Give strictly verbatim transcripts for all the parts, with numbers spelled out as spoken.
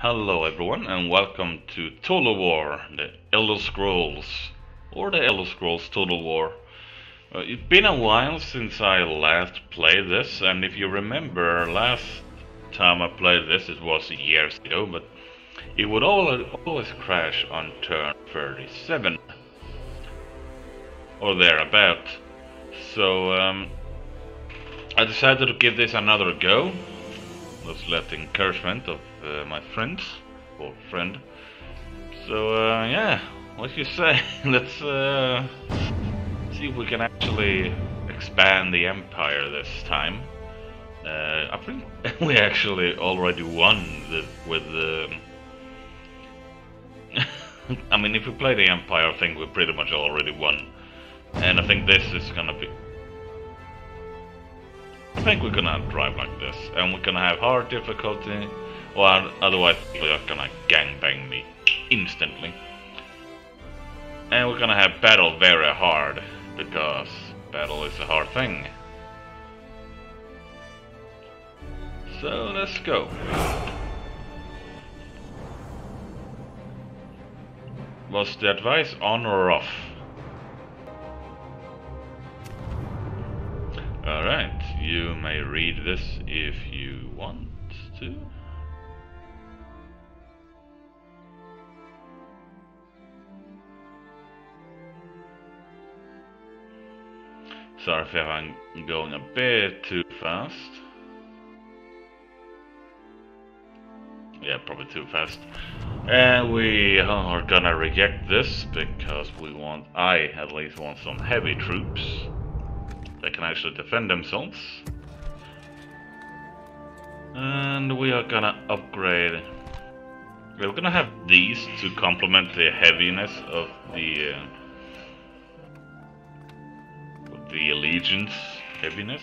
Hello everyone and welcome to Total War, the Elder Scrolls, or the Elder Scrolls Total War. Uh, it's been a while since I last played this, and if you remember, last time I played this, it was years ago, but it would always crash on turn thirty-seven, or thereabout. So um, I decided to give this another go. Was let the encouragement of uh, my friends or friend. So uh, yeah, what you say? Let's uh, see if we can actually expand the empire this time. Uh, I think we actually already won the, with the. Um, I mean, if we play the empire, I think we pretty much already won, and I think this is gonna be. I think we're gonna drive like this, and we're gonna have hard difficulty, or otherwise people are gonna gangbang me instantly. And we're gonna have battle very hard, because battle is a hard thing. So let's go. Was the advice on or off? Alright. You may read this if you want to. Sorry if I'm going a bit too fast. Yeah, probably too fast. And we are gonna reject this because we want, I at least want some heavy troops. They can actually defend themselves. And we are gonna upgrade. We're gonna have these to complement the heaviness of the uh, the allegiance heaviness.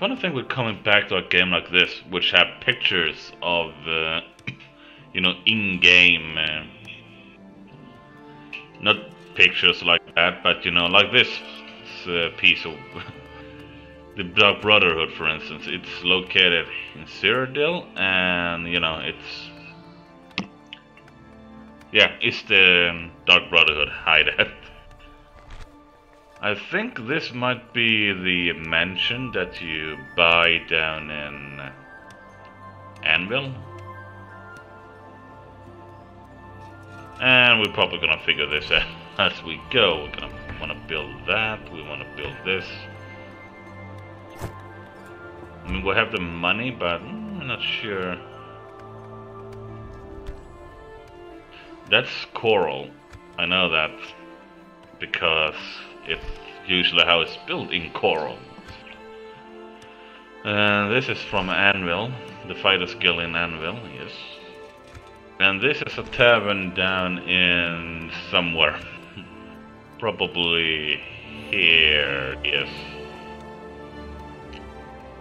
Funny thing with coming back to a game like this, which have pictures of uh, you know, in-game, uh, not pictures like that, but you know, like this uh, piece of the Dark Brotherhood, for instance. It's located in Cyrodiil, and you know, it's yeah, it's the Dark Brotherhood hideout. I think this might be the mansion that you buy down in Anvil. And we're probably gonna figure this out as we go. We're gonna want to build that. We want to build this. I mean, we have the money, but I'm not sure. That's coral. I know that because it's usually how it's built in coral. Uh, this is from Anvil, the Fighter's Guild in Anvil. Yes. And this is a tavern down in somewhere. Probably here, yes.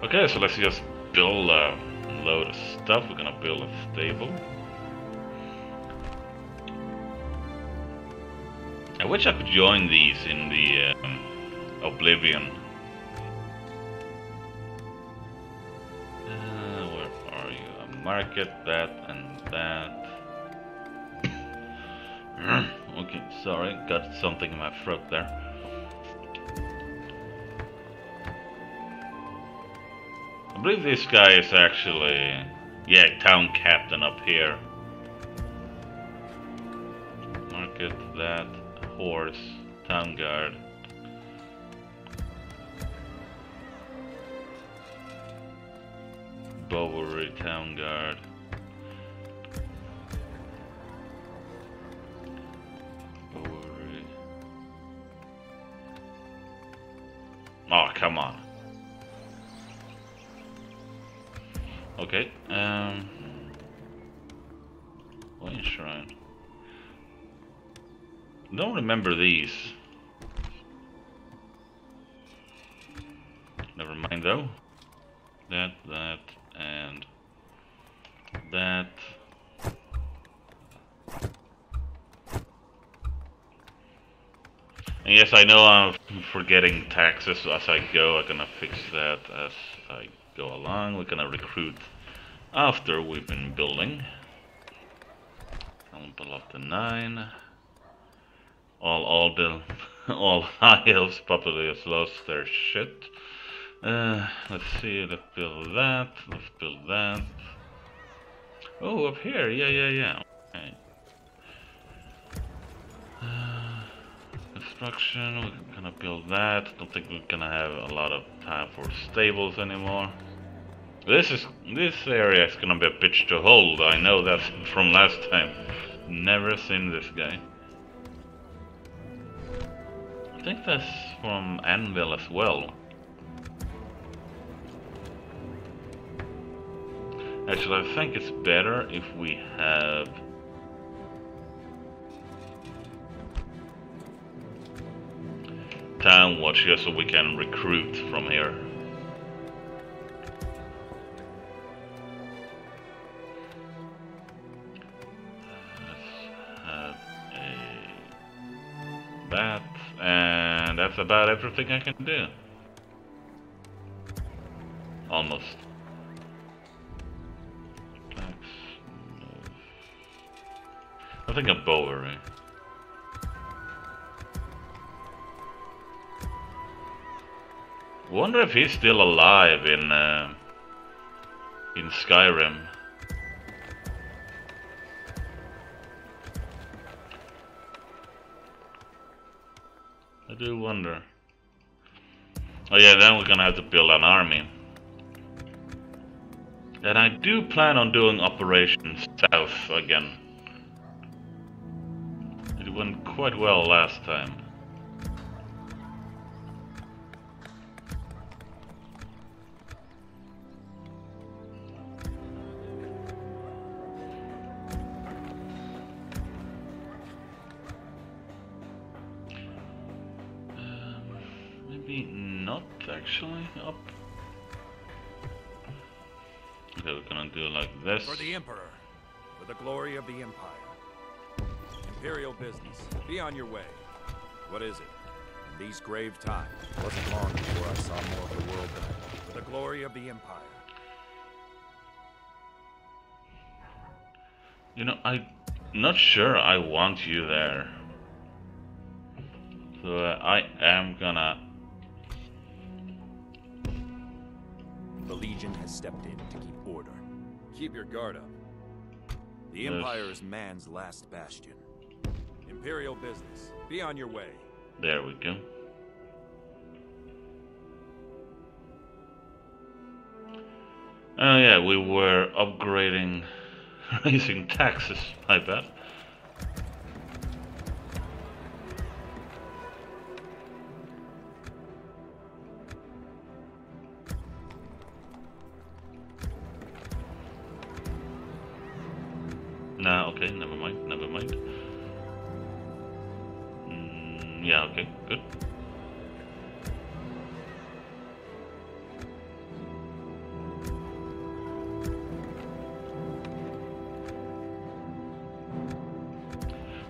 Okay, so let's just build a load of stuff. We're gonna build a stable. I wish I could join these in the um, Oblivion. Uh, where are you? I market that and that. Okay, sorry, got something in my throat there. I believe this guy is actually, yeah, town captain up here. Market that, horse, town guard. Bowery, town guard. Oh, come on. Okay, um... Wayshrine. Don't remember these. Never mind though. That, that, and... that. And yes, I know I'm forgetting taxes as I go. I'm gonna fix that as I go along. We're gonna recruit after we've been building. I'm below the nine. All all the all high elves probably has lost their shit. Uh, let's see. Let's build that. Let's build that. Oh, up here. Yeah, yeah, yeah. Okay. Uh, construction. We're gonna build that. Don't think we're gonna have a lot of time for stables anymore. This is this area is gonna be a bitch to hold. I know that from last time. Never seen this guy. I think that's from Anvil as well. Actually, I think it's better if we have... Town Watch here so we can recruit from here. Let's have a bat. And that's about everything I can do. Almost. I think a Bowery. Wonder if he's still alive in uh, in Skyrim. I do wonder. Oh yeah, then we're gonna have to build an army. And I do plan on doing operations south again. It went quite well last time. Actually, up. Okay, we're gonna do like this. For the Emperor, for the glory of the Empire. Imperial business, be on your way. What is it? In these grave times, it wasn't long before I saw more of the world than I. For the glory of the Empire. You know, I'm not sure I want you there. So uh, I am gonna. The Legion has stepped in to keep order. Keep your guard up. The yes. Empire is man's last bastion. Imperial business. Be on your way. There we go. Oh yeah, we were upgrading, raising taxes, I bet. Nah, okay, never mind, never mind. Mm, yeah, okay, good.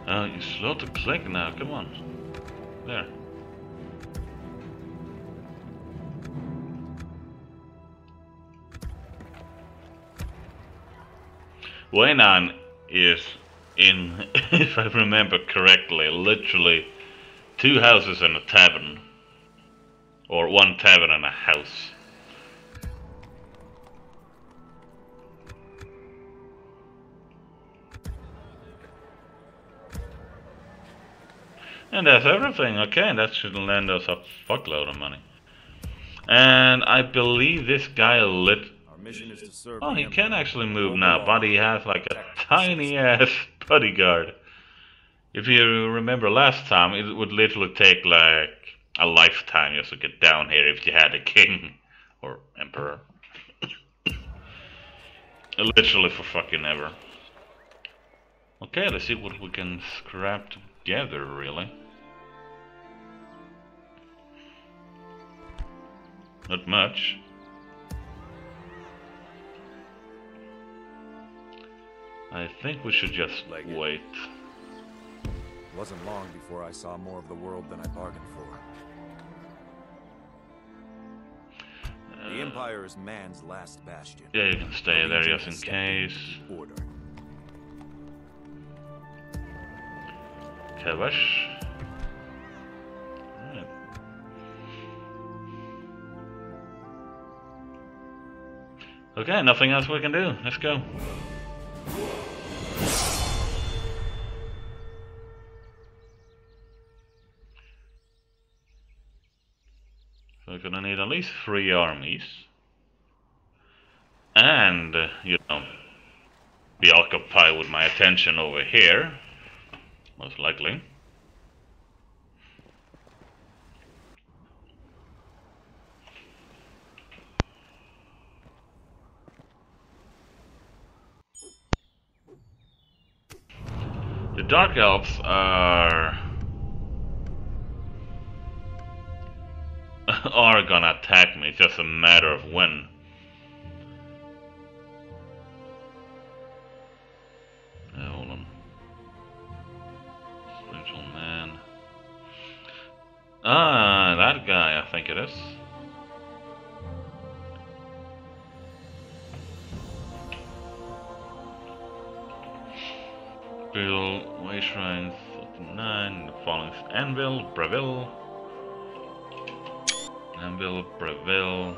Oh, you're slow to click now, come on. There. Waynan is in, if I remember correctly, literally two houses and a tavern, or one tavern and a house. And that's everything. Okay, that should lend us a fuckload of money. And I believe this guy lit. Is to serve oh, he Emperor. Can actually move now, but he has like a tiny-ass bodyguard. If you remember last time, it would literally take like a lifetime just to get down here if you had a king or emperor. Literally for fucking ever. Okay, let's see what we can scrap together, really. Not much. I think we should just wait. It wasn't long before I saw more of the world than I bargained for. Uh, Empire is man's last bastion. Yeah, you can stay there just in case. Order. Kavash. Right. Okay, nothing else we can do. Let's go. We're gonna need at least three armies, and uh, you know, be occupied with my attention over here, most likely. The Dark Elves are. are gonna attack me, it's just a matter of when. Yeah, hold on. Spiritual man. Ah, that guy, I think it is. Build Wayshrine nine, the following is Anvil, Bravil. Anvil, Bravil,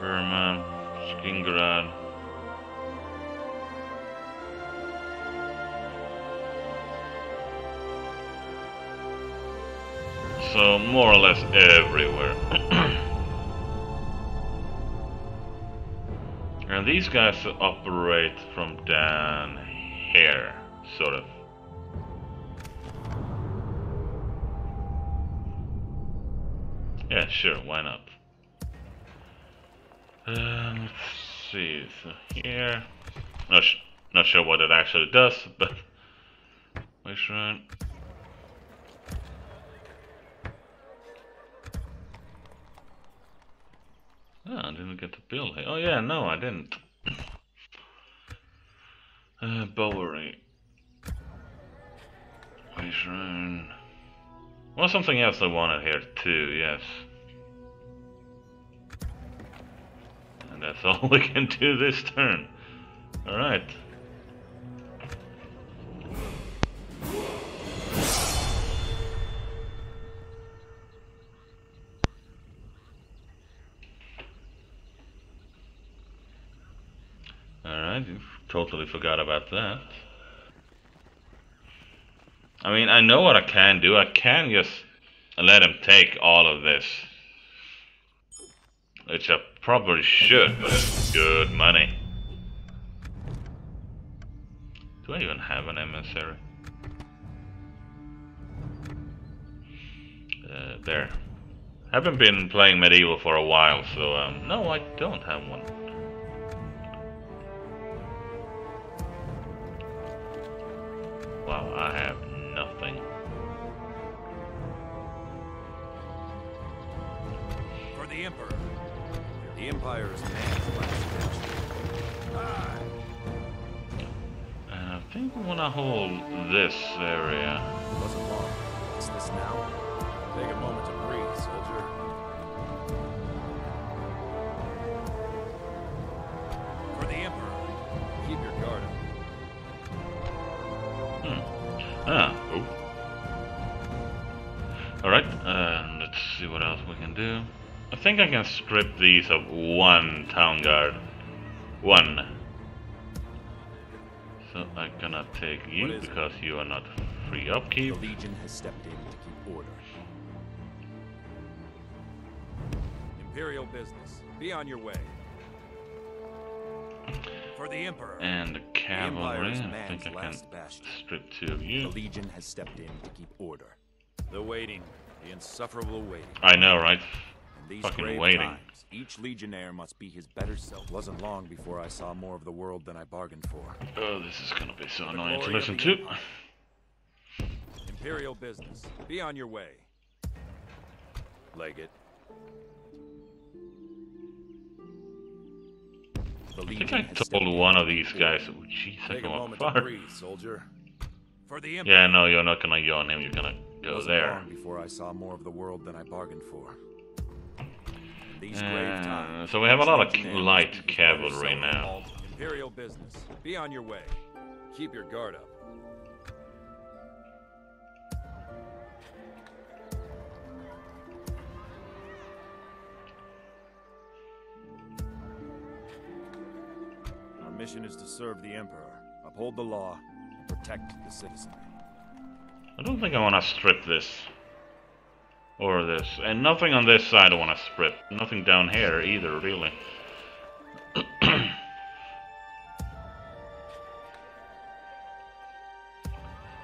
Burma, Skingrad. So more or less everywhere. And these guys operate from down here, sort of. Yeah, sure, why not? Um, let's see, so here... Not, sh not sure what it actually does, but... Wayshrine... Oh, I didn't get to build here. Oh yeah, no, I didn't. Uh, Bowery... Wayshrine... Well, something else I wanted here too, yes. And that's all we can do this turn. Alright. Alright, you totally forgot about that. I mean, I know what I can do. I can just let him take all of this. Which I probably should, but it's good money. Do I even have an emissary? Uh, there. Haven't been playing medieval for a while, so um, no, I don't have one. Wow, I have nothing. For the Emperor. The Empire is man's last bastion. I think we want to hold this area. It wasn't long. Is this now? Take a moment to breathe, soldier. For the Emperor. Keep your guard up. Hmm. Ah. Alright, uh, let's see what else we can do. I think I can strip these of one town guard. One. So I cannot take you because it? you are not free upkeep. The Legion has stepped in to keep order. Imperial business. Be on your way. For the Emperor. And the cavalry. The I think I can strip two of you. The Legion has stepped in to keep order. The waiting, the insufferable waiting. I know, right? These fucking waiting. Times, each legionnaire must be his better self. Wasn't long before I saw more of the world than I bargained for. Oh, this is gonna be so annoying to listen to. Imperial business. Be on your way. Legate. The I think I told one of these guys. Oh, jeez, I can walk far. Breathe, soldier. For the yeah, no, you're not gonna yawn him. You're gonna. Go there. Before I saw more of the world than I bargained for. these grave times. So we have a lot of light cavalry now. Imperial business. Be on your way. Keep your guard up. Our mission is to serve the Emperor, uphold the law, and protect the citizenry. I don't think I want to strip this. Or this. And nothing on this side I want to strip. Nothing down here either, really.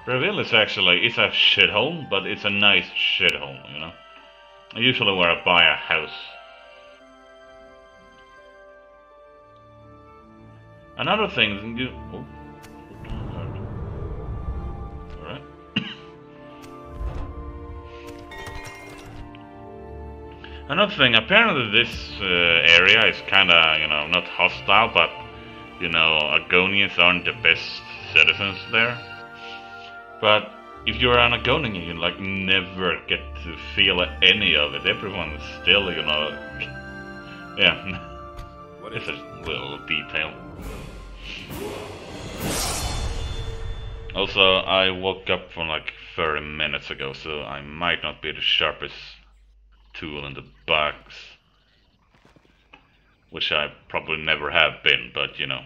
Bravil is actually, it's a shithole, but it's a nice shithole, you know? Usually where I buy a house. Another thing, you... Oh. Another thing, apparently this uh, area is kinda, you know, not hostile, but, you know, Argonians aren't the best citizens there. But if you're an Argonian, you, like, never get to feel any of it. Everyone's still, you know... Yeah. What is a little detail. Also, I woke up from, like, thirty minutes ago, so I might not be the sharpest tool in the box, which I probably never have been, but you know.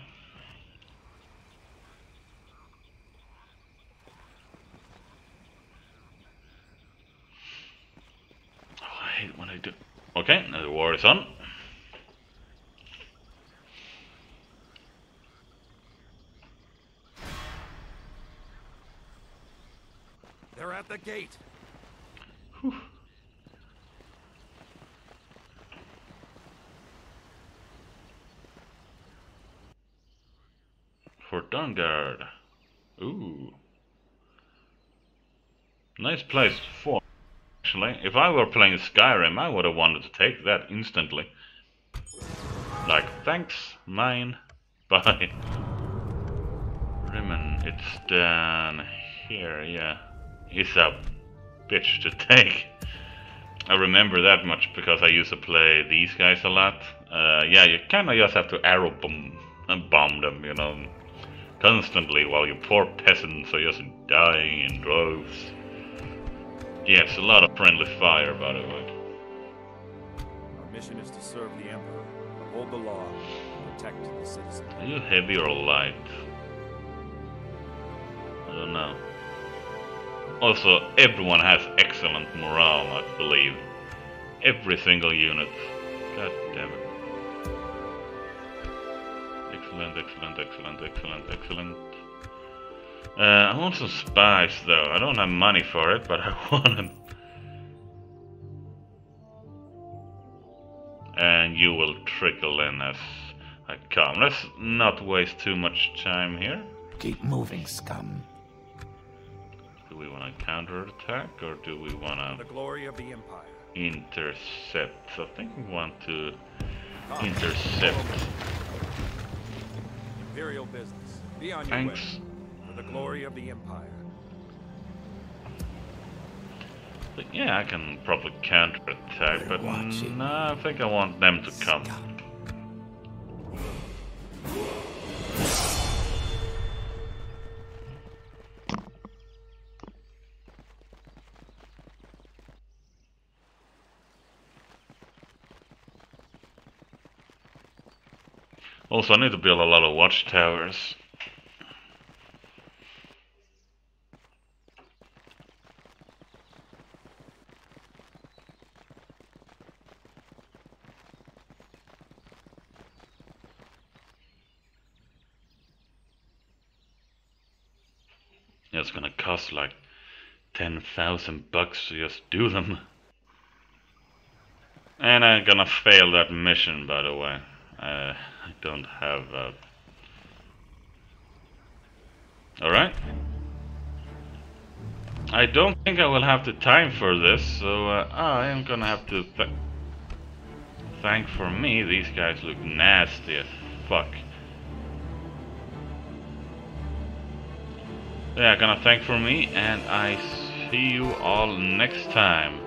Oh, I hate when I do. Okay, now the war is on. They're at the gate. Whew. For Dungard. Ooh. Nice place to form, actually. If I were playing Skyrim, I would have wanted to take that instantly. Like, thanks, mine, bye. Riman, it's down here, yeah. He's a bitch to take. I remember that much because I used to play these guys a lot. Uh, yeah, you kinda just have to arrow bomb, bomb them, you know. Constantly, while you poor peasants are just dying in droves. Yeah, it's a lot of friendly fire, by the way. Our mission is to serve the Emperor, uphold the law, and protect the citizens. Are you heavy or light? I don't know. Also, everyone has excellent morale, I believe. Every single unit. God damn it. Excellent, excellent, excellent, excellent, excellent. Uh, I want some spice though. I don't have money for it, but I want them. And you will trickle in as I come. Let's not waste too much time here. Keep moving, scum. Do we want to counterattack or do we want to... The glory of the Empire. Intercept. I think we want to intercept. Imperial business. Be on your way. For the glory of the Empire. But yeah, I can probably counterattack, but no, I think I want them to come. Also, I need to build a lot of watchtowers. Yeah, it's gonna cost like ten thousand bucks to just do them. And I'm gonna fail that mission, by the way. Uh, I don't have a... Alright. I don't think I will have the time for this, so uh, I am gonna have to th thank for me. These guys look nasty as fuck. Yeah, gonna thank for me, and I see you all next time.